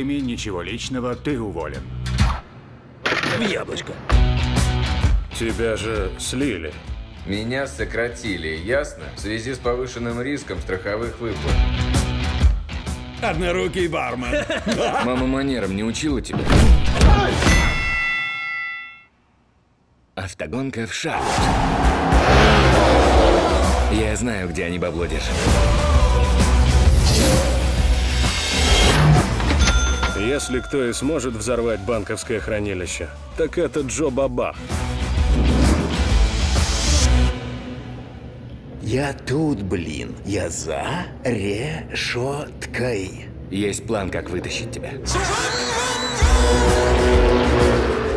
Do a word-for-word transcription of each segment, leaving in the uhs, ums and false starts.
Джимми, ничего личного, ты уволен. В яблочко. Тебя же слили. Меня сократили, ясно? В связи с повышенным риском страховых выплат. Однорукий бармен. Мама манерам не учила тебя? Автогонка в шаг. Я знаю, где они бабло держат. Если кто и сможет взорвать банковское хранилище, так это Джо Бабах. Я тут, блин. Я за решеткой. Есть план, как вытащить тебя.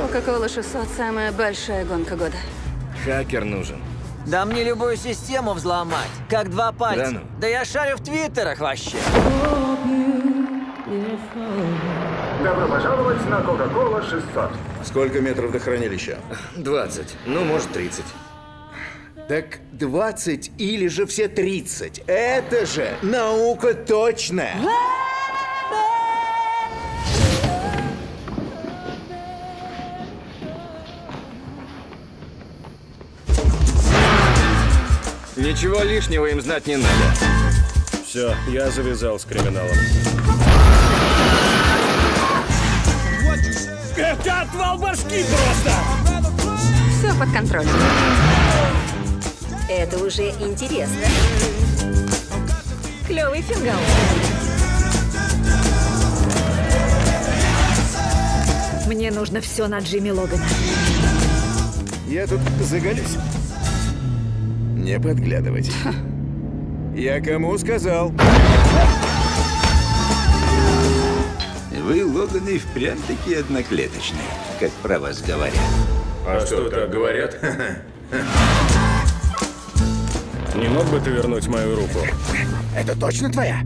Кока-кола шестьсот – самая большая гонка года. Хакер нужен. Да мне любую систему взломать, как два пальца. Да, ну. Да я шарю в твиттерах вообще. Добро пожаловать на кока-кола шестьсот. Сколько метров до хранилища? двадцать, ну может тридцать. Так двадцать или же все тридцать. Это же наука точная. Ничего лишнего им знать не надо. Все, я завязал с криминалом. Это отвал башки просто! Все под контролем. Это уже интересно. Клевый фингал. Мне нужно все на Джимми Логана. Я тут заголюсь. Не подглядывать. Ха. Я кому сказал? Вы, Логаны, впрямь такие одноклеточные, как про вас говорят. А, а что, что так говорят? Не мог бы ты вернуть мою руку? Это точно твоя?